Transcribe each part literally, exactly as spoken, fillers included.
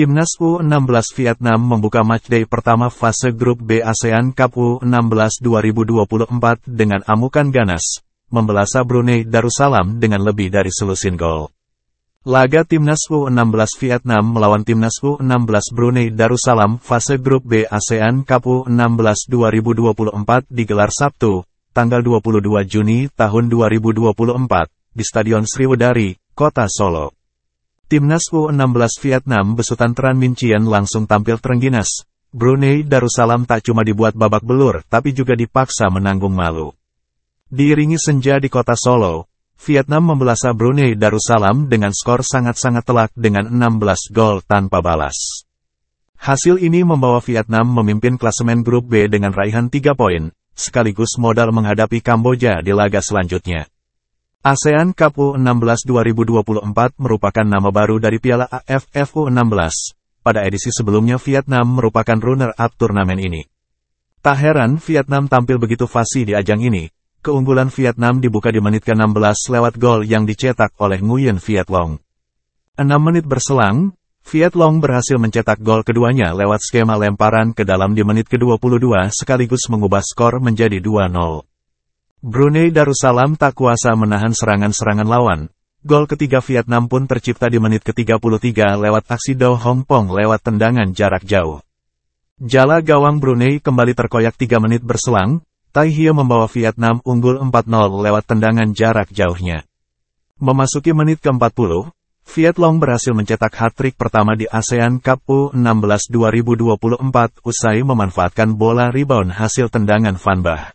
Timnas U enam belas Vietnam membuka matchday pertama fase grup B ASEAN Cup U enam belas dua ribu dua puluh empat dengan amukan ganas, membelasa Brunei Darussalam dengan lebih dari selusin gol. Laga Timnas U enam belas Vietnam melawan Timnas U enam belas Brunei Darussalam fase grup B ASEAN Cup U enam belas dua ribu dua puluh empat digelar Sabtu, tanggal dua puluh dua Juni tahun dua ribu dua puluh empat, di Stadion Sriwedari, Kota Solo. Timnas U enam belas Vietnam besutan Tran Minh Chien langsung tampil terengginas. Brunei Darussalam tak cuma dibuat babak belur, tapi juga dipaksa menanggung malu. Diiringi senja di kota Solo, Vietnam membelasa Brunei Darussalam dengan skor sangat-sangat telak dengan enam belas gol tanpa balas. Hasil ini membawa Vietnam memimpin klasemen grup B dengan raihan tiga poin, sekaligus modal menghadapi Kamboja di laga selanjutnya. ASEAN Cup U enam belas dua ribu dua puluh empat merupakan nama baru dari Piala A F F U enam belas. Pada edisi sebelumnya Vietnam merupakan runner-up turnamen ini. Tak heran Vietnam tampil begitu fasih di ajang ini. Keunggulan Vietnam dibuka di menit ke-enam belas lewat gol yang dicetak oleh Nguyen Viet Long. enam menit berselang, Viet Long berhasil mencetak gol keduanya lewat skema lemparan ke dalam di menit ke-dua puluh dua sekaligus mengubah skor menjadi dua nol. Brunei Darussalam tak kuasa menahan serangan-serangan lawan. Gol ketiga Vietnam pun tercipta di menit ke-tiga puluh tiga lewat aksi Dao Hong Phong lewat tendangan jarak jauh. Jala gawang Brunei kembali terkoyak tiga menit berselang. Tai Hieu membawa Vietnam unggul empat nol lewat tendangan jarak jauhnya. Memasuki menit ke-empat puluh, Viet Long berhasil mencetak hat-trick pertama di ASEAN Cup U enam belas dua ribu dua puluh empat usai memanfaatkan bola rebound hasil tendangan Van Bah.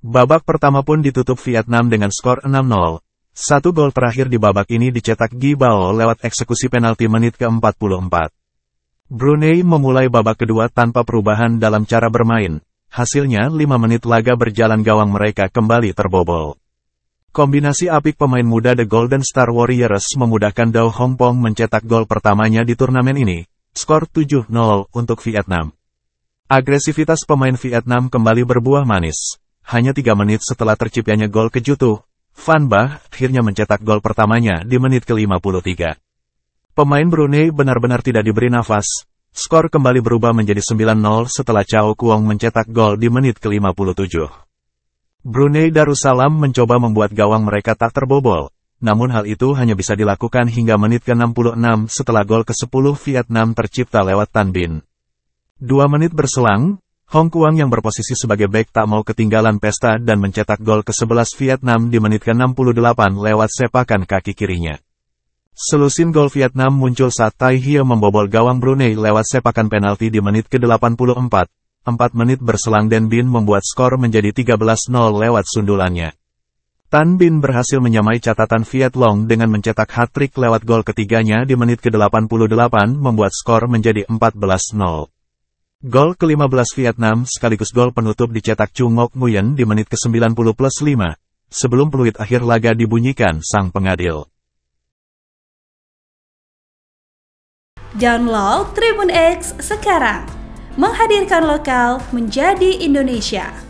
Babak pertama pun ditutup Vietnam dengan skor enam nol. Satu gol terakhir di babak ini dicetak Gibao lewat eksekusi penalti menit ke-empat puluh empat. Brunei memulai babak kedua tanpa perubahan dalam cara bermain. Hasilnya lima menit laga berjalan gawang mereka kembali terbobol. Kombinasi apik pemain muda The Golden Star Warriors memudahkan Dao Hong Phong mencetak gol pertamanya di turnamen ini. Skor tujuh nol untuk Vietnam. Agresivitas pemain Vietnam kembali berbuah manis. Hanya tiga menit setelah terciptanya gol kejutan, Van Bah akhirnya mencetak gol pertamanya di menit ke-lima puluh tiga. Pemain Brunei benar-benar tidak diberi nafas. Skor kembali berubah menjadi sembilan nol setelah Chau Kuong mencetak gol di menit ke-lima puluh tujuh. Brunei Darussalam mencoba membuat gawang mereka tak terbobol, namun hal itu hanya bisa dilakukan hingga menit ke-enam puluh enam setelah gol ke-sepuluh Vietnam tercipta lewat Tan Binh. Dua menit berselang, Hong Kuang yang berposisi sebagai bek tak mau ketinggalan pesta dan mencetak gol ke-sebelas Vietnam di menit ke-enam puluh delapan lewat sepakan kaki kirinya. Selusin gol Vietnam muncul saat Tai Hieu membobol gawang Brunei lewat sepakan penalti di menit ke-delapan puluh empat. empat menit berselang Tan Binh membuat skor menjadi tiga belas nol lewat sundulannya. Tan Binh berhasil menyamai catatan Viet Long dengan mencetak hat-trick lewat gol ketiganya di menit ke-delapan puluh delapan membuat skor menjadi empat belas nol. Gol ke-lima belas Vietnam sekaligus gol penutup dicetak Chung Mok Nguyen di menit ke-sembilan puluh plus lima, sebelum peluit akhir laga dibunyikan sang pengadil. Download TribunX sekarang, menghadirkan lokal menjadi Indonesia.